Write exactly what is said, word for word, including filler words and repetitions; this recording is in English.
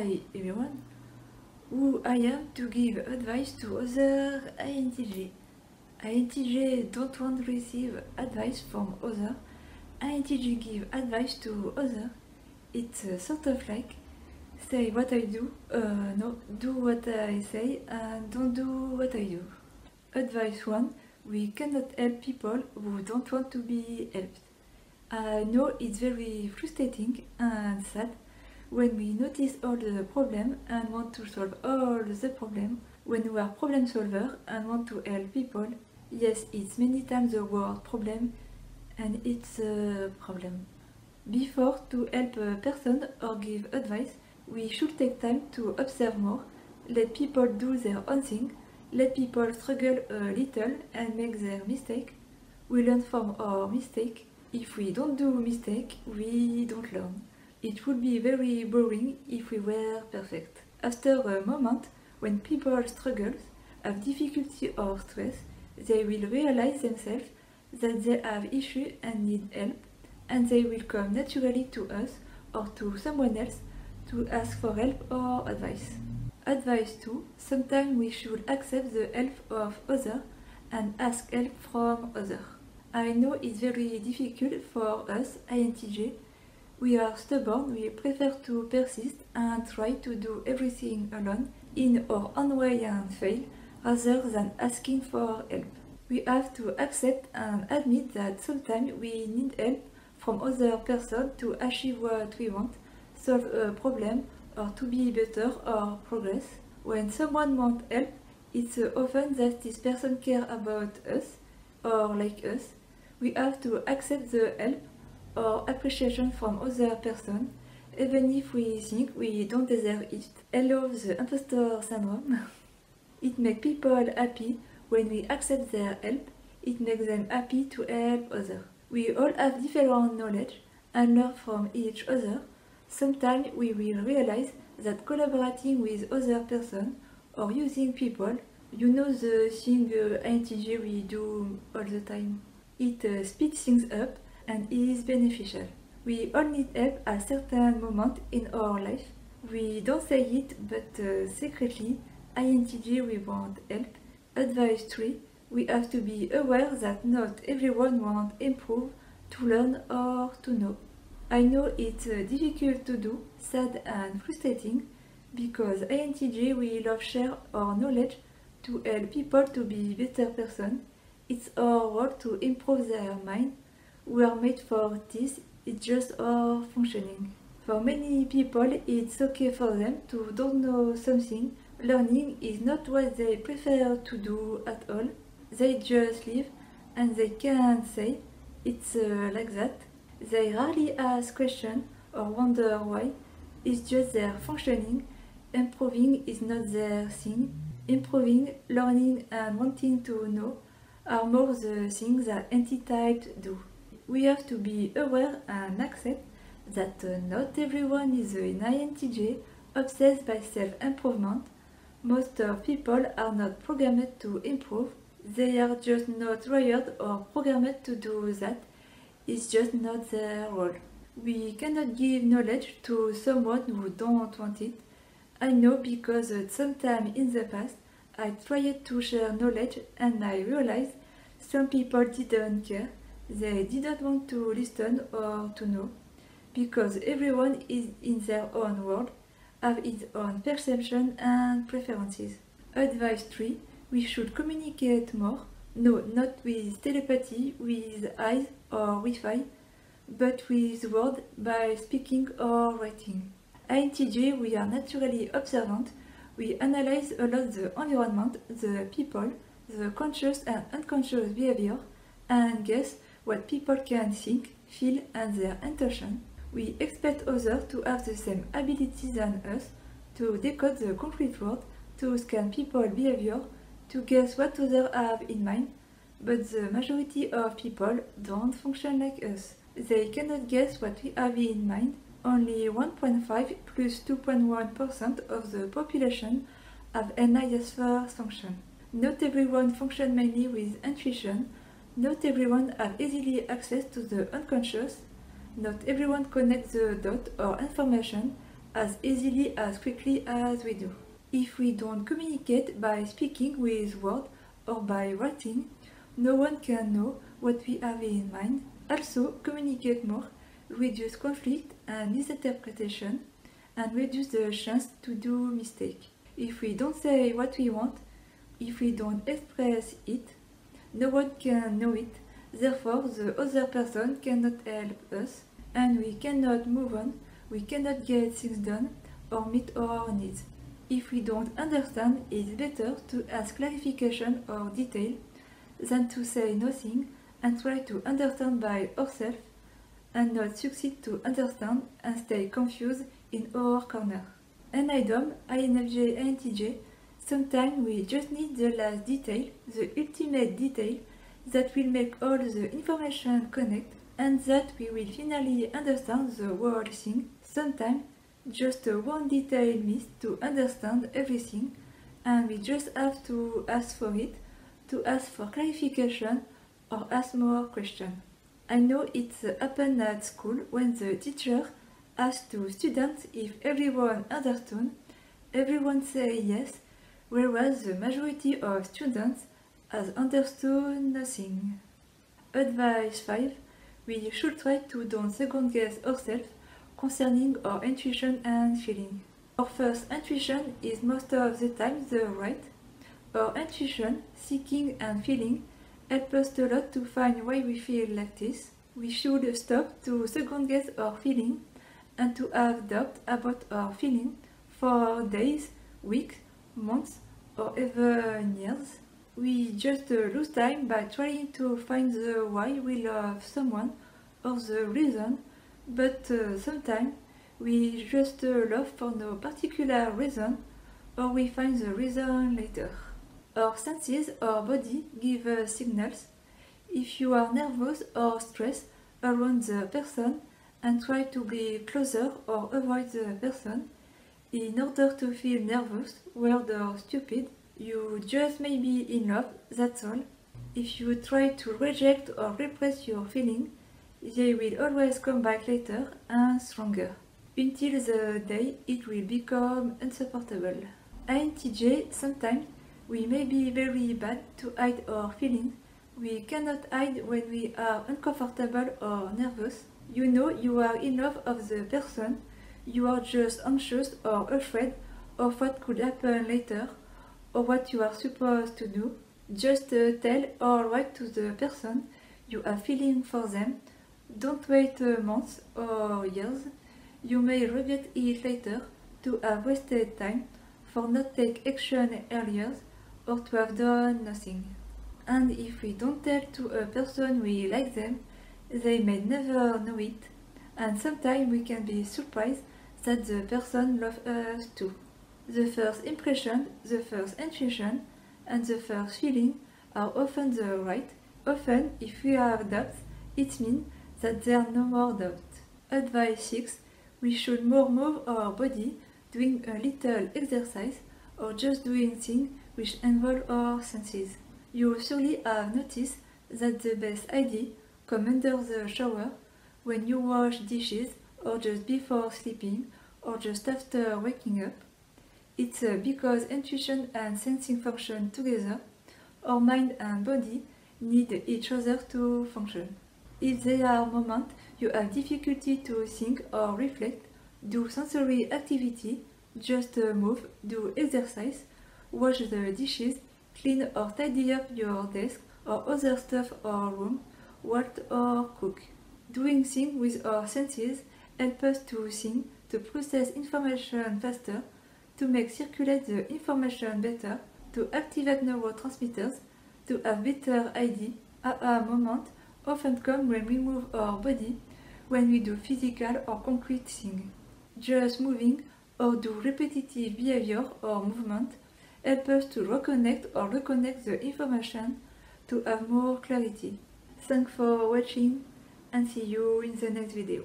I everyone, who I am to give advice to other I N T J. I N T J don't want to receive advice from other. I N T J give advice to other. It's uh, sort of like say what I do, uh, no, do what I say and don't do what I do. Advice one, we cannot help people who don't want to be helped. I know it's very frustrating and sad when we notice all the problem and want to solve all the problem, when we are problem solver and want to help people. Yes, it's many times the word problem and it's a problem. Before to help a person or give advice, we should take time to observe more, let people do their own thing, let people struggle a little and make their mistake. We learn from our mistake. If we don't do mistake, we don't learn. It would be very boring if we were perfect. After a moment, when people struggle, have difficulty or stress, they will realize themselves that they have issues and need help, and they will come naturally to us or to someone else to ask for help or advice. Advice two. Sometimes we should accept the help of others and ask help from others. I know it's very difficult for us, I N T J. We are stubborn, we prefer to persist and try to do everything alone in our own way and fail, rather than asking for help. We have to accept and admit that sometimes we need help from other person to achieve what we want, solve a problem, or to be better or progress. When someone wants help, it's often that this person cares about us or like us. We have to accept the help or appreciation from other person, even if we think we don't deserve it. Hello, the imposter syndrome. It makes people happy when we accept their help. It makes them happy to help others. We all have different knowledge and learn from each other. Sometimes we will realize that collaborating with other person or using people, you know the thing uh, I N T J we do all the time. It uh, speeds things up and is beneficial. We all need help at certain moment in our life. We don't say it, but uh, secretly, I N T J we want help. Advice three. We have to be aware that not everyone wants improve, to learn or to know. I know it's uh, difficult to do, sad and frustrating, because I N T J we love share our knowledge to help people to be better person. It's our work to improve their mind. We are made for this, it's just our functioning. For many people, it's okay for them to don't know something. Learning is not what they prefer to do at all. They just live and they can't say, it's uh, like that. They rarely ask questions or wonder why. It's just their functioning. Improving is not their thing. Improving, learning and wanting to know are more the things that anti-types do. We have to be aware and accept that uh, not everyone is an I N T J obsessed by self-improvement. Most of people are not programmed to improve. They are just not wired or programmed to do that. It's just not their role. We cannot give knowledge to someone who don't want it. I know because uh, sometime in the past, I tried to share knowledge and I realized some people didn't care. They didn't want to listen or to know, because everyone is in their own world, have its own perception and preferences. Advice three. We should communicate more, no, not with telepathy, with eyes or Wi-Fi, but with words by speaking or writing. I N T J, we are naturally observant, we analyze a lot the environment, the people, the conscious and unconscious behavior, and guess what people can think, feel and their intention. We expect others to have the same abilities as us, to decode the concrete world, to scan people's behavior, to guess what others have in mind, but the majority of people don't function like us. They cannot guess what we have in mind. Only one point five plus two point one percent of the population have an I S first function. Not everyone functions mainly with intuition. Not everyone has easily access to the unconscious. Not everyone connects the dots or information as easily, as quickly as we do. If we don't communicate by speaking with words or by writing, no one can know what we have in mind. Also, communicate more, reduce conflict and misinterpretation, and reduce the chance to do mistake. If we don't say what we want, if we don't express it, no one can know it. Therefore, the other person cannot help us, and we cannot move on, we cannot get things done, or meet our needs. If we don't understand, it's better to ask clarification or detail than to say nothing and try to understand by ourselves and not succeed to understand and stay confused in our corner. And I D O M, I N F J, I N T J, sometimes we just need the last detail, the ultimate detail, that will make all the information connect and that we will finally understand the whole thing. Sometimes just one detail missed to understand everything, and we just have to ask for it, to ask for clarification or ask more questions. I know it happened at school when the teacher asked the students if everyone understood. Everyone said yes, whereas the majority of students has understood nothing. Advice five. We should try to don't second guess ourselves concerning our intuition and feeling. Our first intuition is most of the time the right. Our intuition, seeking and feeling help us a lot to find why we feel like this. We should stop to second guess our feeling and to have doubt about our feeling for days, weeks, months or even years. We just lose time by trying to find the why we love someone or the reason, but uh, sometimes we just uh, love for no particular reason, or we find the reason later. Our senses or body give us signals. If you are nervous or stressed around the person and try to be closer or avoid the person in order to feel nervous, weird or stupid, you just may be in love, that's all. If you try to reject or repress your feeling, they will always come back later and stronger, until the day it will become insupportable. I N T J, sometimes we may be very bad to hide our feelings. We cannot hide when we are uncomfortable or nervous. You know you are in love of the person, you are just anxious or afraid of what could happen later, or what you are supposed to do. Just uh, tell or write to the person you are feeling for them. Don't wait uh, months or years. You may regret it later to have wasted time, for not take action earlier, or to have done nothing. And if we don't tell to a person we like them, they may never know it, and sometimes we can be surprised that the person loves us too. The first impression, the first intuition, and the first feeling are often the right. Often, if we have doubts, it means that there are no more doubts. Advice six. We should more move our body, doing a little exercise, or just doing things which involve our senses. You surely have noticed that the best idea come under the shower, when you wash dishes, or just before sleeping, or just after waking up. It's because intuition and sensing function together. Our mind and body need each other to function. If there are moments you have difficulty to think or reflect, do sensory activity, just move, do exercise, wash the dishes, clean or tidy up your desk or other stuff or room, work or cook. Doing things with our senses help us to think, to process information faster, to make circulate the information better, to activate neurotransmitters, to have better idea. Aha moment often come when we move our body, when we do physical or concrete things. Just moving or do repetitive behavior or movement help us to reconnect or reconnect the information to have more clarity. Thanks for watching and see you in the next video.